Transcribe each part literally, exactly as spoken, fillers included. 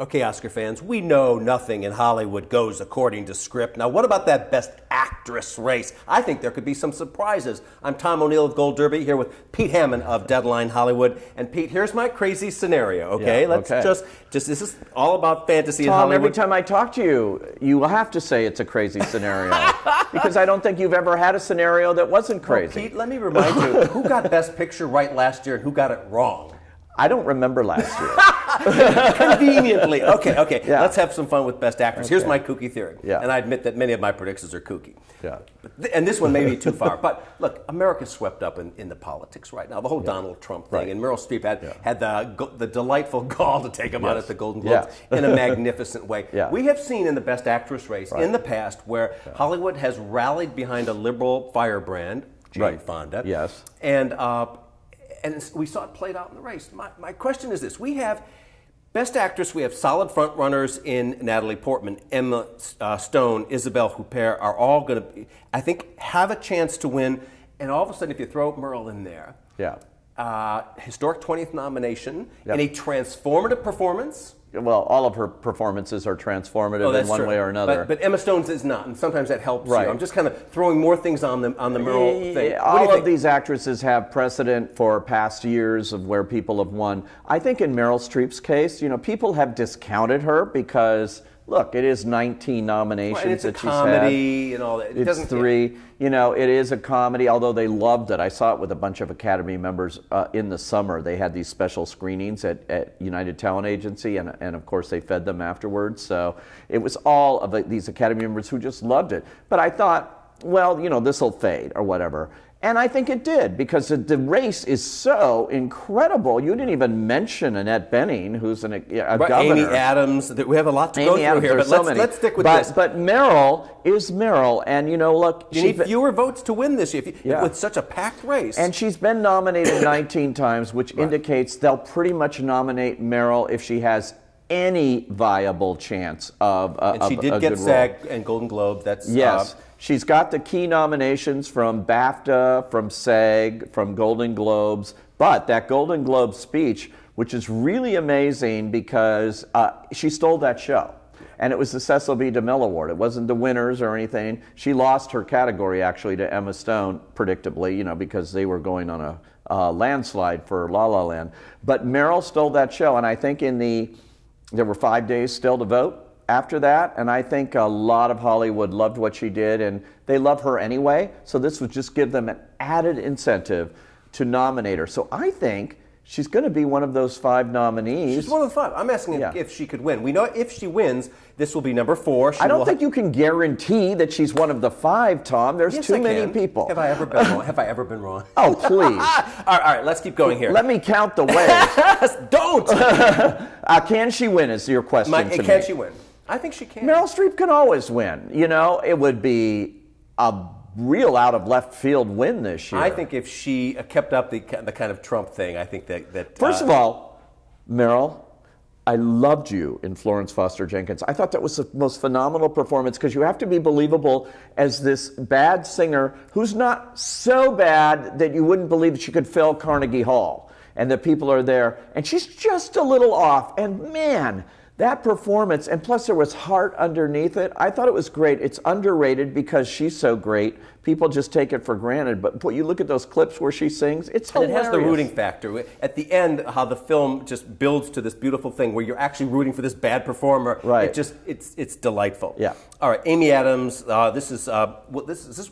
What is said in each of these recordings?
Okay, Oscar fans, we know nothing in Hollywood goes according to script. Now, what about that Best Actress race? I think there could be some surprises. I'm Tom O'Neill of Gold Derby, here with Pete Hammond of Deadline Hollywood. And Pete, here's my crazy scenario, okay? Yeah, Let's okay. just, just, this is all about fantasy Tom, in Hollywood. Every time I talk to you, you will have to say it's a crazy scenario. Because I don't think you've ever had a scenario that wasn't crazy. Well, Pete, let me remind you, who got Best Picture right last year and who got it wrong? I don't remember last year. Conveniently. Okay, okay. Yeah. Let's have some fun with Best Actress. Okay. Here's my kooky theory. Yeah. And I admit that many of my predictions are kooky. Yeah. Th and this one may be too far. But look, America's swept up in, in the politics right now. The whole yeah. Donald Trump thing. Right. And Meryl Streep had, yeah. had the, the delightful gall to take him yes. out at the Golden Globes yeah. in a magnificent way. Yeah. We have seen in the Best Actress race right. in the past where yeah. Hollywood has rallied behind a liberal firebrand, Jane right. Fonda. Yes. And... Uh, And we saw it played out in the race. My, my question is this. We have Best Actress. We have solid front runners in Natalie Portman, Emma uh, Stone, Isabelle Huppert are all going to, I think, have a chance to win. And all of a sudden, if you throw Meryl in there, yeah, uh, historic twentieth nomination yep. and a transformative performance. Well, all of her performances are transformative oh, in one true. way or another. But, but Emma Stone's is not, and sometimes that helps right. you. I'm just kind of throwing more things on the, on the Meryl yeah, thing. What all do you think? Of these actresses have precedent for past years of where people have won. I think in Meryl Streep's case, you know, people have discounted her because, look, it is nineteen nominations well, and it's that a she's comedy had. And all that. It it's doesn't three. It, you know, it is a comedy, although they loved it. I saw it with a bunch of Academy members uh, in the summer. They had these special screenings at, at United Talent Agency, and, and of course they fed them afterwards. So it was all of the, these Academy members who just loved it. But I thought, well, you know, this will fade or whatever. And I think it did, because the race is so incredible. You didn't even mention Annette Bening, who's an, a right, governor. Amy Adams. We have a lot to Amy go through Adams here, but so let's, let's stick with but, this. But Meryl is Meryl, and you know, look... You she need fewer votes to win this year if you, yeah. with such a packed race. And she's been nominated nineteen times, which right. indicates they'll pretty much nominate Meryl if she has any viable chance of a, and she of did a get SAG and Golden Globe. That's yes. Uh, she's got the key nominations from BAFTA, from SAG, from Golden Globes. But that Golden Globe speech, which is really amazing because uh, she stole that show. And it was the Cecil B. DeMille Award. It wasn't the winners or anything. She lost her category, actually, to Emma Stone, predictably, you know, because they were going on a uh, landslide for La La Land. But Meryl stole that show, and I think in the... There were five days still to vote after that, and I think a lot of Hollywood loved what she did, and they love her anyway, so this would just give them an added incentive to nominate her. So I think she's going to be one of those five nominees. She's one of the five. I'm asking yeah. if she could win. We know if she wins, this will be number four. She I don't think you can guarantee that she's one of the five, Tom. There's yes, too I many can. people. Have I ever been wrong? Have I ever been wrong? Oh, please. all, right, all right, let's keep going here. Let me count the ways. Don't! uh, can she win is your question My, to Can me. she win? I think she can. Meryl Streep can always win. You know, it would be a real out of left field win this year. I think if she kept up the, the kind of Trump thing, I think that... that First uh, of all, Meryl, I loved you in Florence Foster Jenkins. I thought that was the most phenomenal performance because you have to be believable as this bad singer who's not so bad that you wouldn't believe that she could fill Carnegie Hall and that people are there. And she's just a little off. And man, that performance, and plus there was heart underneath it. I thought it was great. It's underrated because she's so great. People just take it for granted. But boy, you look at those clips where she sings, it's hilarious. And it has the rooting factor. At the end, how the film just builds to this beautiful thing where you're actually rooting for this bad performer. Right. It just, it's, it's delightful. Yeah. All right, Amy Adams, uh, this is, uh, well, this, is this,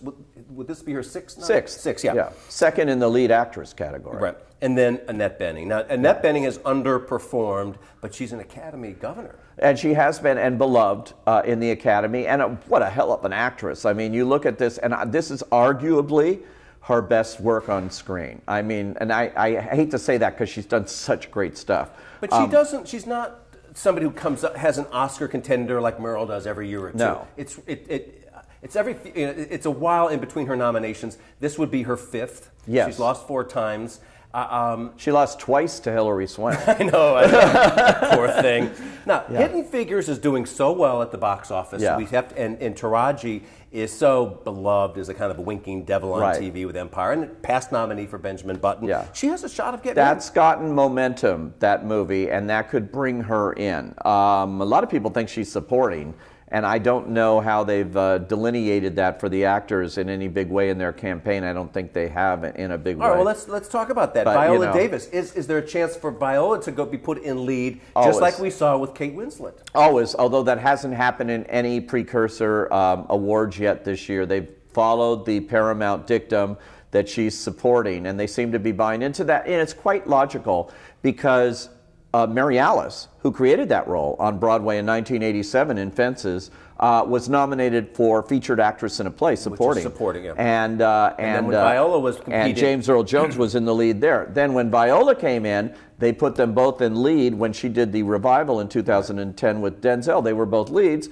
would this be her sixth? No? Sixth. Sixth, yeah. yeah. Second in the lead actress category. Right. And then Annette Bening. Now, Annette Bening has underperformed, but she's an Academy governor. And she has been, and beloved uh, in the Academy. And a, what a hell of an actress. I mean, you look at this, and I, this is arguably her best work on screen. I mean, and I, I hate to say that because she's done such great stuff. But she um, doesn't, she's not somebody who comes up, has an Oscar contender like Meryl does every year or two. No. It's, it, it, It's every. You know, it's a while in between her nominations. This would be her fifth. Yes. She's lost four times. Uh, um, she lost twice to Hillary Swank. I know, I know. Poor thing. Now, yeah. Hidden Figures is doing so well at the box office. Yeah. We have to, and, and Taraji is so beloved as a kind of a winking devil on right. T V with Empire, and past nominee for Benjamin Button. Yeah. She has a shot of getting That's in. gotten momentum, that movie, and that could bring her in. Um, a lot of people think she's supporting, and I don't know how they've uh, delineated that for the actors in any big way in their campaign. I don't think they have in a big way. All right, well, let's, let's talk about that. But, Viola you know, Davis. Is, is there a chance for Viola to go be put in lead, always. just like we saw with Kate Winslet? Always, although that hasn't happened in any precursor um, awards yet this year. They've followed the Paramount dictum that she's supporting, and they seem to be buying into that. And it's quite logical because Uh, Mary Alice, who created that role on Broadway in nineteen eighty-seven in Fences, uh, was nominated for Featured Actress in a Play, supporting. supporting yeah. And uh, and, and, when uh, Viola was and James Earl Jones was in the lead there. Then when Viola came in, they put them both in lead when she did the revival in two thousand ten with Denzel. They were both leads.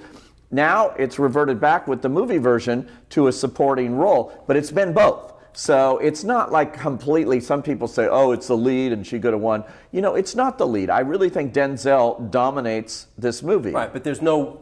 Now it's reverted back with the movie version to a supporting role, but it's been both. So it's not like completely, some people say, oh, it's the lead and she could have won. You know, it's not the lead. I really think Denzel dominates this movie. Right, but there's no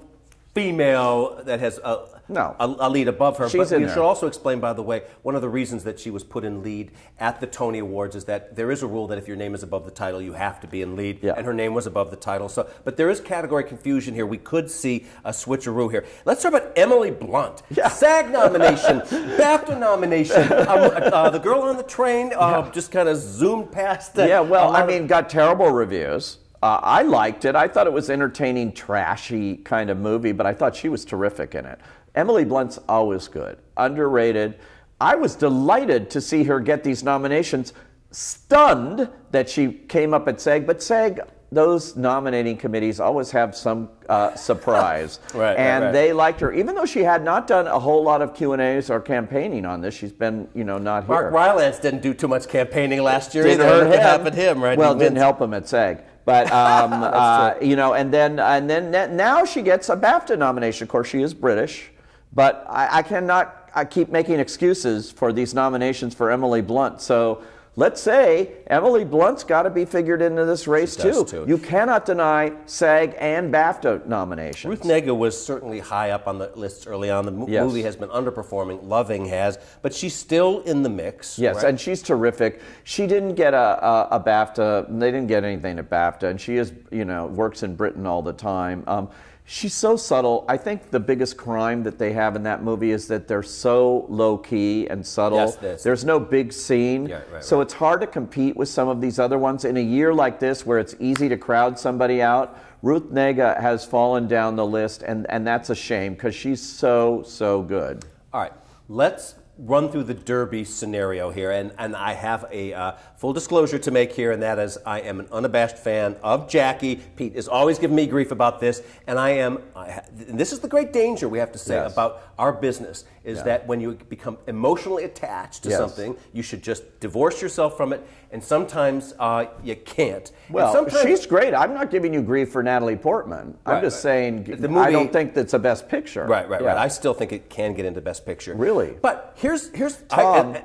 female that has a, no. a, a lead above her. She's but you should also explain, by the way, one of the reasons that she was put in lead at the Tony Awards is that there is a rule that if your name is above the title, you have to be in lead, yeah. and her name was above the title. So, but there is category confusion here. We could see a switcheroo here. Let's talk about Emily Blunt. Yeah. SAG nomination, BAFTA nomination, um, uh, the girl on the train uh, yeah. just kind of zoomed past. The, yeah, well, I mean, got terrible reviews. Uh, I liked it. I thought it was entertaining, trashy kind of movie, but I thought she was terrific in it. Emily Blunt's always good, underrated. I was delighted to see her get these nominations, stunned that she came up at SAG, but SAG, those nominating committees always have some uh, surprise. right, and right, right. They liked her, even though she had not done a whole lot of Q and A's or campaigning on this. She's been, you know, not Mark here. Mark Rylance didn't do too much campaigning last year didn't either. It happened to him, right? Well, it didn't help him at SAG. But, um, uh, you know, and then, and then now she gets a BAFTA nomination. Of course, she is British, but I, I cannot I keep making excuses for these nominations for Emily Blunt. So let's say Emily Blunt's got to be figured into this race, too. too. You cannot deny SAG and BAFTA nominations. Ruth Negga was certainly high up on the lists early on. The mo yes. movie has been underperforming. Loving has. But she's still in the mix. Yes, right? And she's terrific. She didn't get a, a, a BAFTA. They didn't get anything at BAFTA. And she is, you know, works in Britain all the time. Um, she's so subtle. I think the biggest crime that they have in that movie is that they're so low-key and subtle. Yes, yes. There's no big scene. Yeah, right, so right. It's hard to compete with some of these other ones. In a year like this where it's easy to crowd somebody out, Ruth Negga has fallen down the list, and, and that's a shame because she's so, so good. All right. Let's run through the Derby scenario here, and, and I have a uh, full disclosure to make here, and that is I am an unabashed fan of Jackie. Pete is always giving me grief about this, and I am, I ha and this is the great danger we have to say yes. about our business, is yeah. that when you become emotionally attached to yes. something, you should just divorce yourself from it, and sometimes uh, you can't. Well, she's great. I'm not giving you grief for Natalie Portman. Right, I'm just right. saying the movie, I don't think that's a Best Picture. Right, right, yeah. right. I still think it can get into Best Picture. Really? But here Here's, here's Tom, I, I,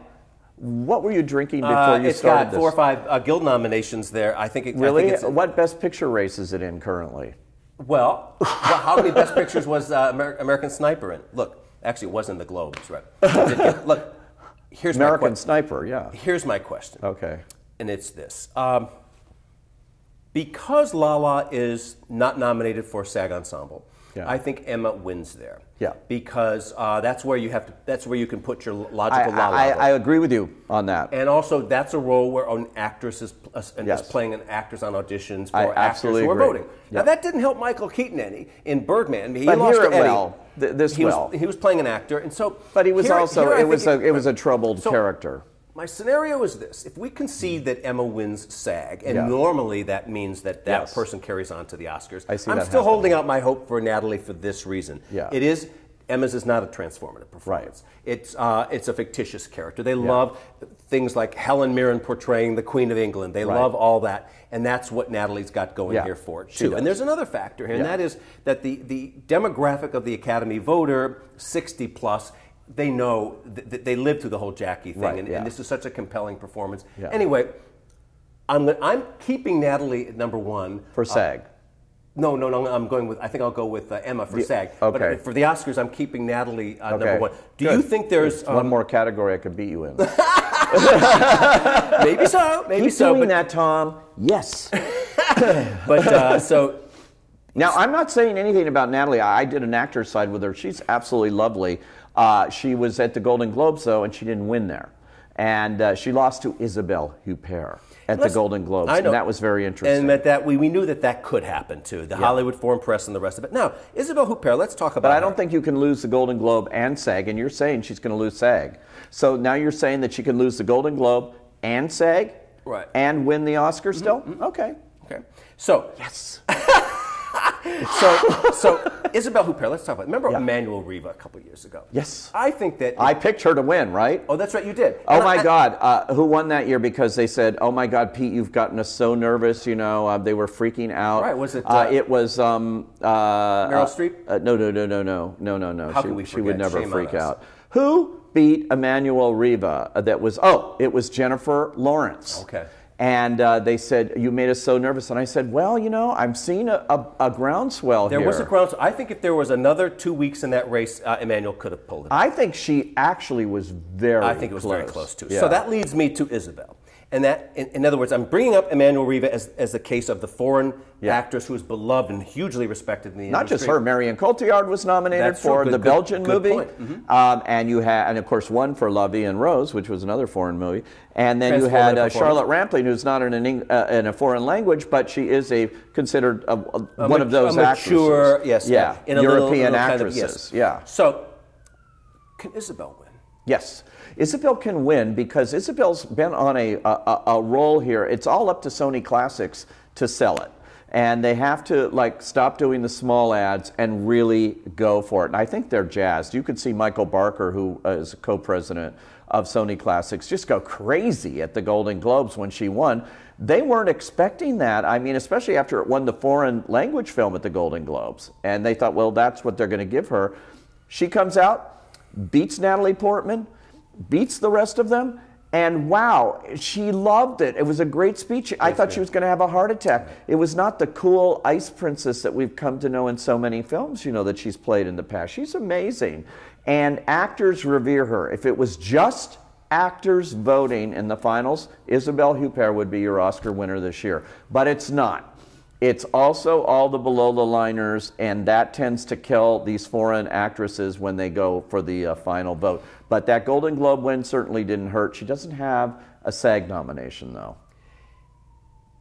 what were you drinking before uh, you started this? It's got four or five uh, Guild nominations there. I think it, really? I think it's, what Best Picture race is it in currently? Well, well how many Best Pictures was uh, Amer American Sniper in? Look, actually it was in the Globes, right? Get, look, here's American my Sniper, yeah. Here's my question. Okay. And it's this. Um, because La La is not nominated for SAG Ensemble, yeah. I think Emma wins there. Yeah, because uh, that's where you have to. That's where you can put your logical. I, I, I agree with you on that. And also, that's a role where an actress is, uh, yes. is playing an actress on auditions for I actors who are agree. voting. Yeah. Now that didn't help Michael Keaton any in Birdman. He but lost here to it Eddie. Well, th this he well. Was, he was playing an actor, and so. But he was here, also. Here it was a. It, it was a troubled so, character. My scenario is this. If we concede that Emma wins SAG, and yeah. normally that means that that yes. person carries on to the Oscars, I see I'm that still happening. holding out my hope for Natalie for this reason. Yeah. It is, Emma's is not a transformative performance. Right. It's, uh, it's a fictitious character. They yeah. love things like Helen Mirren portraying the Queen of England. They right. love all that, and that's what Natalie's got going yeah. here for it, too. And there's another factor here, yeah. and that is that the, the demographic of the Academy voter, sixty plus, they know, th they lived through the whole Jackie thing, right, and, yeah. and this is such a compelling performance. Yeah. Anyway, I'm I'm keeping Natalie at number one for SAG. Uh, no, no, no. I'm going with. I think I'll go with uh, Emma for the, SAG. Okay. But for the Oscars, I'm keeping Natalie uh, okay. number one. Do Good. you think there's um, one more category I could beat you in? Maybe so. Maybe Keep so. Doing but, that, Tom. Yes. but uh, so. Now, I'm not saying anything about Natalie. I did an actor's side with her. She's absolutely lovely. Uh, she was at the Golden Globes, though, and she didn't win there. And uh, she lost to Isabelle Huppert at Unless, the Golden Globes, I know. and that was very interesting. And at that, we, we knew that that could happen, too, the yeah. Hollywood Foreign Press and the rest of it. Now, Isabelle Huppert, let's talk about But I don't her. think you can lose the Golden Globe and SAG, and you're saying she's going to lose SAG. So now you're saying that she can lose the Golden Globe and SAG right. and win the Oscar mm-hmm. still? Mm-hmm. Okay. Okay. So... Yes. so, so Isabelle Huppert, let's talk about it. Remember yeah. Emmanuelle Riva a couple years ago? Yes. I think that... I picked her to win, right? Oh, that's right, you did. Oh, and my I, God. Uh, who won that year because they said, oh, my God, Pete, you've gotten us so nervous, you know, uh, they were freaking out. Right, was it... Uh, uh, it was... Um, uh, Meryl Streep? Uh, no, no, no, no, no, no, no, no. How she, could we forget? She would never Shame freak out. Who beat Emmanuelle Riva? Uh, that was... Oh, it was Jennifer Lawrence. Okay. And uh, they said, you made us so nervous. And I said, well, you know, I'm seeing a, a, a groundswell there here. There was a groundswell. I think if there was another two weeks in that race, uh, Emmanuelle could have pulled it. I think she actually was very close. I think it was close. very close, too. Yeah. So that leads me to Isabelle. And that, in, in other words, I'm bringing up Emmanuelle Riva as, as the case of the foreign yeah. actress who is beloved and hugely respected in the Not industry. Not just her. Marion Cotillard was nominated That's for good, the good, Belgian good movie. Mm-hmm. um, and, you had, and, of course, one for La Vie en Rose, which was another foreign movie. And then you had uh, Charlotte Rampling, who's not in, an, uh, in a foreign language, but she is a considered a, a, a one of those a mature, actresses. Yes, yeah, in a European little, little actresses. Kind of, yes. Yeah. So, can Isabelle win? Yes. Isabelle can win because Isabelle's been on a, a, a roll here. It's all up to Sony Classics to sell it. And they have to, like, stop doing the small ads and really go for it. And I think they're jazzed. You could see Michael Barker, who is co-president of Sony Classics, just go crazy at the Golden Globes when she won. They weren't expecting that. I mean, especially after it won the foreign language film at the Golden Globes. And they thought, well, that's what they're going to give her. She comes out, beats Natalie Portman, beats the rest of them, and wow, she loved it. It was a great speech. I yes, thought yes. she was going to have a heart attack. It was not the cool ice princess that we've come to know in so many films, you know, that she's played in the past. She's amazing. And actors revere her. If it was just actors voting in the finals, Isabelle Huppert would be your Oscar winner this year. But it's not. It's also all the below-the-liners, and that tends to kill these foreign actresses when they go for the uh, final vote. But that Golden Globe win certainly didn't hurt. She doesn't have a SAG nomination, though.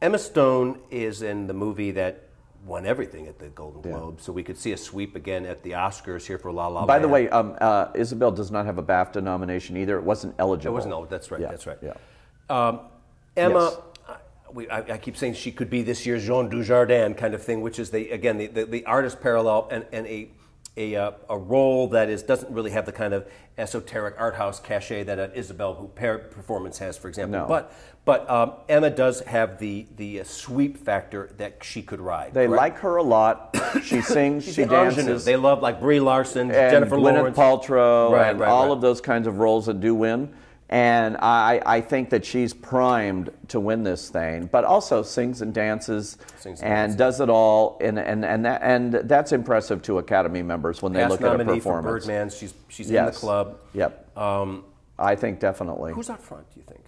Emma Stone is in the movie that won everything at the Golden Globe, yeah. so we could see a sweep again at the Oscars here for La La Land. By the way, um, uh, Isabelle does not have a BAFTA nomination either. It wasn't eligible. It wasn't eligible. That's right. Yeah. That's right. Yeah. Um, Emma... Yes. We, I, I keep saying she could be this year's Jean Dujardin kind of thing, which is the again the, the, the artist parallel and, and a a uh, a role that is doesn't really have the kind of esoteric art house cachet that an Isabelle Huppert performance has, for example. No. But but um, Emma does have the the sweep factor that she could ride. They right? like her a lot. She sings. She dances. They love like Brie Larson, and Jennifer Lawrence, Gwyneth Paltrow, right, and right, all right. of those kinds of roles that do win. And I, I think that she's primed to win this thing, but also sings and dances sings and, and dances. does it all, and and and, that, and that's impressive to Academy members when they Past look at a performance. For Birdman, she's she's yes. in the club. Yep. Um, I think definitely. Who's out front? Do you think?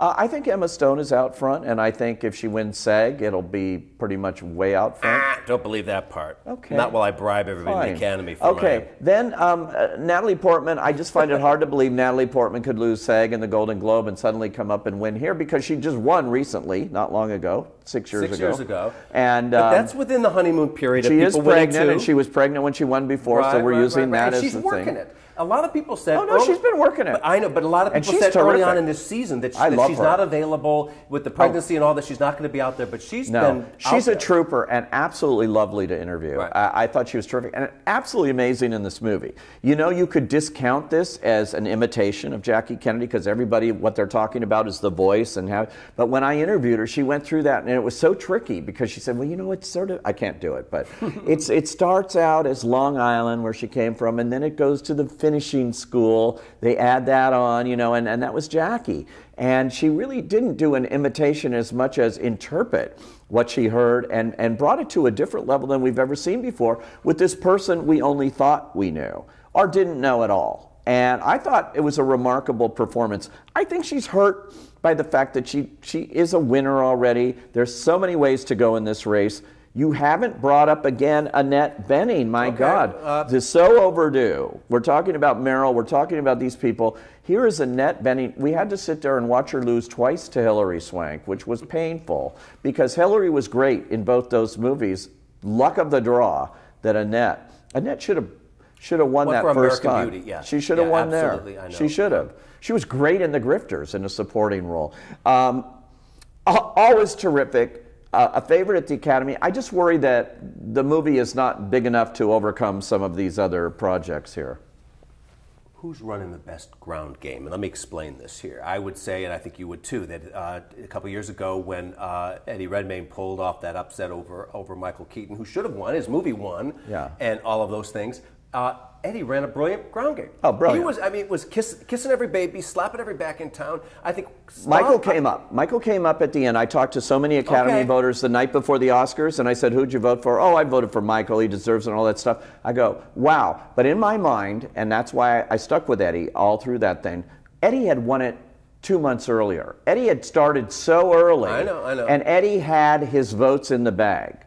Uh, I think Emma Stone is out front, and I think if she wins SAG, it'll be pretty much way out front. Ah, don't believe that part. Okay. Not while I bribe everybody Fine. in the Academy for Okay, my... then um, uh, Natalie Portman, I just find it hard to believe Natalie Portman could lose SAG and the Golden Globe and suddenly come up and win here because she just won recently, not long ago, six years six ago. Six years ago. And, um, but that's within the honeymoon period of people winning. She is pregnant, and she was pregnant when she won before, right, so we're right, using right, right. that and as she's the working thing. It. A lot of people said... Oh, no, early, she's been working it. But I know, but a lot of people said terrific. early on in this season that, she, that she's her. not available with the pregnancy oh. and all that. She's not going to be out there, but she's no, been She's a there. trooper and absolutely lovely to interview. Right. I, I thought she was terrific and absolutely amazing in this movie. You know, you could discount this as an imitation of Jackie Kennedy because everybody, what they're talking about is the voice and how... But when I interviewed her, she went through that and it was so tricky because she said, well, you know, it's sort of... I can't do it, but it's it starts out as Long Island, where she came from, and then it goes to the... finishing school. They add that on, you know, and, and that was Jackie. And she really didn't do an imitation as much as interpret what she heard, and, and brought it to a different level than we've ever seen before with this person we only thought we knew or didn't know at all. And I thought it was a remarkable performance. I think she's hurt by the fact that she, she is a winner already. There's so many ways to go in this race. You haven't brought up again Annette Bening. My okay. God, uh, this is so overdue. We're talking about Meryl. We're talking about these people. Here is Annette Bening. We had to sit there and watch her lose twice to Hilary Swank, which was painful because Hilary was great in both those movies. Luck of the draw that Annette. Annette should have should have won One that for first American time. Beauty, yeah. She should have yeah, won there. I know. She should have. She was great in The Grifters in a supporting role. Um, always terrific. Uh, a favorite at the Academy. I just worry that the movie is not big enough to overcome some of these other projects here. Who's running the best ground game? And let me explain this here. I would say, and I think you would too, that uh, a couple years ago when uh, Eddie Redmayne pulled off that upset over, over Michael Keaton, who should have won, his movie won, yeah. and all of those things, uh, Eddie ran a brilliant ground game. Oh, brilliant. He was, I mean, was kiss, kissing every baby, slapping every back in town. I think... Michael came up. Michael came up at the end. I talked to so many Academy okay. voters the night before the Oscars, and I said, who'd you vote for? Oh, I voted for Michael. He deserves it and all that stuff. I go, wow. But in my mind, and that's why I stuck with Eddie all through that thing, Eddie had won it two months earlier. Eddie had started so early. I know, I know. And Eddie had his votes in the bag.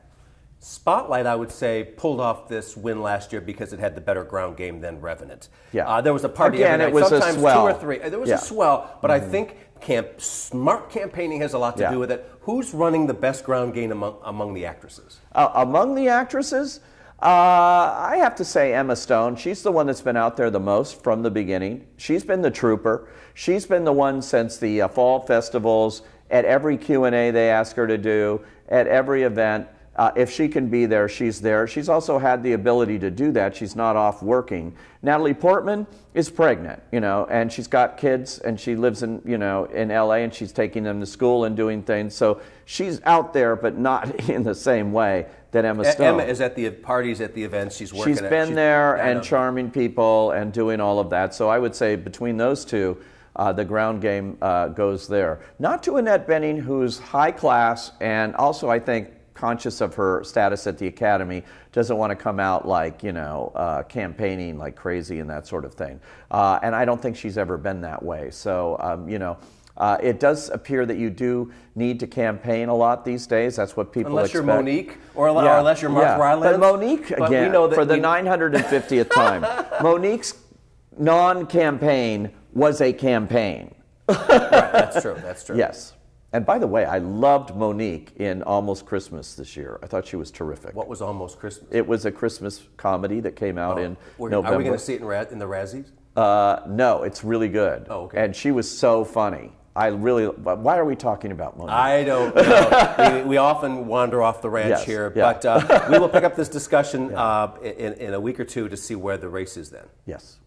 Spotlight, I would say, pulled off this win last year because it had the better ground game than Revenant. Yeah. Uh, there was a party Again, every night, it was sometimes a swell. two or three. There was yeah. a swell, but mm-hmm. I think camp, smart campaigning has a lot to yeah. do with it. Who's running the best ground game among, among the actresses? Uh, among the actresses? Uh, I have to say Emma Stone. She's the one that's been out there the most from the beginning. She's been the trooper. She's been the one since the uh, fall festivals, at every Q and A they ask her to do, at every event. Uh, if she can be there, she's there. She's also had the ability to do that. She's not off working. Natalie Portman is pregnant, you know, and she's got kids, and she lives in, you know, in L A, and she's taking them to school and doing things. So she's out there, but not in the same way that Emma Stone. Emma is at the parties, at the events. She's working. She's been at, she's, there and charming people and doing all of that. So I would say between those two, Uh, the ground game uh, goes there. Not to Annette Bening, who's high class, and also I think conscious of her status at the Academy, doesn't want to come out like, you know, uh, campaigning like crazy and that sort of thing. Uh, and I don't think she's ever been that way. So, um, you know, uh, it does appear that you do need to campaign a lot these days. That's what people unless expect. Unless you're Monique, or, al yeah. or unless you're Mark yeah. Rylance. But Monique, again, but we know that for the nine hundred fiftieth time, Monique's non-campaign was a campaign. Right, that's true, that's true. Yes. And by the way, I loved Monique in Almost Christmas this year. I thought she was terrific. What was Almost Christmas? It was a Christmas comedy that came out oh, in November. Are we going to see it in, Ra in the Razzies? Uh, no, it's really good. Oh, okay. And she was so funny. I really, why are we talking about Monique? I don't know. we, we often wander off the ranch yes, here, yeah. but uh, we will pick up this discussion yeah. uh, in, in a week or two to see where the race is then. Yes.